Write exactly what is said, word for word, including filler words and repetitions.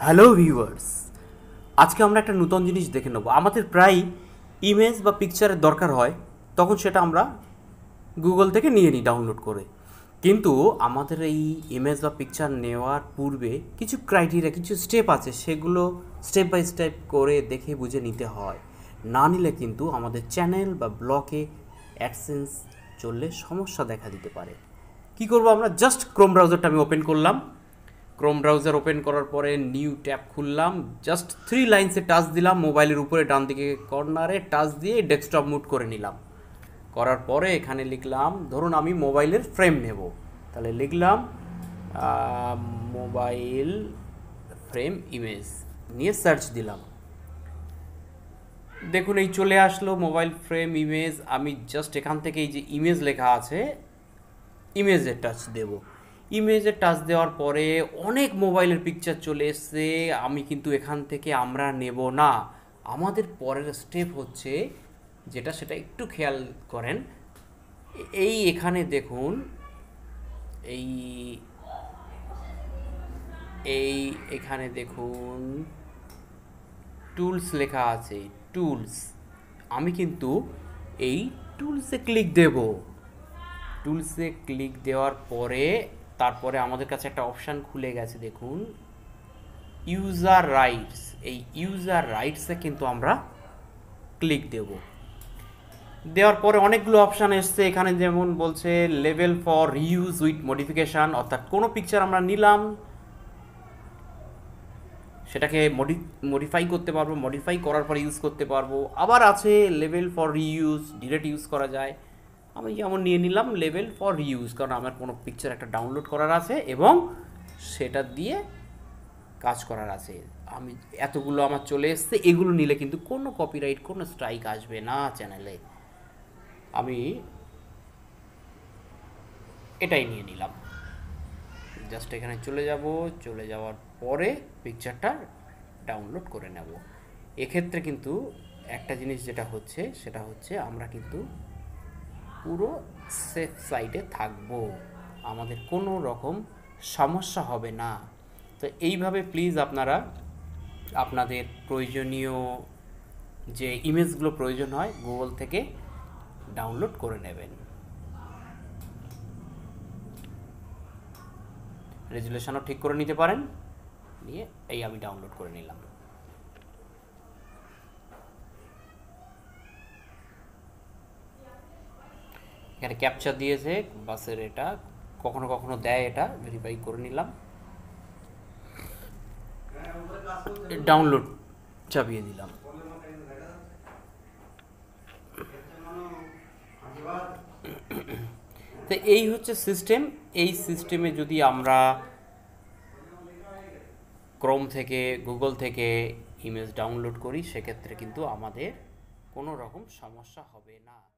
Hello viewers आज के आमरा एक नूतन जिनिस देखे नेब। आमादेर प्राय इमेज बा पिक्चारेर दरकार हय तखन सेटा आमरा गूगल थेके निये निई डाउनलोड करे, किन्तु आमादेर एई इमेज बा पिक्चार नेওয়ার पूर्वे किछु क्राइटेरिया किछु स्टेप आछे, सेगुलो स्टेप बाई स्टेप करे देखे बुझे निते हय। ना निले किन्तु आमादेर चैनल बा ब्लगे অ্যাডসেন্স चलले समस्या देखा दिते पारे। कि करब आमरा जस्ट क्रोम ब्राउजारटा आमि ओपेन करलाम। क्रोम ब्राउजार ओपेन करार परे न्यू टैब खुललाम, जस्ट थ्री लाइन्स टाच दिलाम, मोबाइलेर उपरे डान दिके कर्नारे टाच दिए डेस्कटप मुड करे निलाम। करार परे एखाने लिखलाम, धरुन आमी मोबाइलेर फ्रेम नेब, ताहले लिखलाम मोबाइल फ्रेम इमेज, निये सार्च दिलाम। देखुन एई चले आसलो मोबाइल फ्रेम इमेज। आमी जस्ट एखान थेके एई जे इमेज लेखा आछे इमेजे टाच देब। इमेजे टाच देওয়ার পরে অনেক মোবাইলের পিকচার চলে এসেছে, আমি কিন্তু এখান থেকে আমরা নেব না। আমাদের পরের স্টেপ হচ্ছে যেটা, সেটা একটু খেয়াল করেন। এই এখানে দেখুন এই এই এখানে দেখুন টুলস লেখা আছে, টুলস। আমি কিন্তু এই টুলসে ক্লিক দেব। টুলসে ক্লিক দেওয়ার পরে तारপরে আমাদের কাছে একটা অপশন খুলে গেছে, দেখুন ইউজার রাইটস। এই ইউজার রাইটসে কিন্তু আমরা ক্লিক দেব। দেওয়ার পরে অনেকগুলো অপশন আসছে এখানে, যেমন বলছে লেভেল ফর রিউজ উইথ মডিফিকেশন, অর্থাৎ কোনো পিকচার আমরা নিলাম সেটাকে মডি মডিফাই করতে পারবো, মডিফাই করার পর ইউজ করতে পারবো। আবার আছে লেভেল ফর রিউজ, ডিরেক্ট ইউজ করা যায়। আমি যেমন নিয়ে নিলাম লেভেল ফর রিউজ, কারণ আমার কোনো পিকচার একটা ডাউনলোড করার আছে এবং সেটা দিয়ে কাজ করার আছে। আমি এতগুলো আমার চলে এসছে, এগুলো নিলে কিন্তু কোনো কপিরাইট কোনো স্ট্রাইক আসবে না চ্যানেলে। আমি এটাই নিয়ে নিলাম, জাস্ট এখানে চলে যাব। চলে যাওয়ার পরে পিকচারটা ডাউনলোড করে নেব। এক্ষেত্রে কিন্তু একটা জিনিস যেটা হচ্ছে সেটা হচ্ছে আমরা কিন্তু পুরো সেফ সাইডে থাকবো, আমাদের কোনো রকম সমস্যা হবে না। তো এইভাবে প্লিজ আপনারা আপনাদের প্রয়োজনীয় যে ইমেজগুলো প্রয়োজন হয় গুগল থেকে ডাউনলোড করে নেবেন। রেজুলেশনও ঠিক করে নিতে পারেন। নিয়ে এই আমি ডাউনলোড করে নিলাম। এখানে ক্যাপচার দিয়েছে বাসের, এটা কখনো কখনো দেয়, এটা ভেরিফাই করে নিলাম। ডাউনলোড চাপিয়ে দিলাম। তো এই হচ্ছে সিস্টেম। এই সিস্টেমে যদি আমরা ক্রোম থেকে গুগল থেকে ইমেজ ডাউনলোড করি সেক্ষেত্রে কিন্তু আমাদের কোনো রকম সমস্যা হবে না।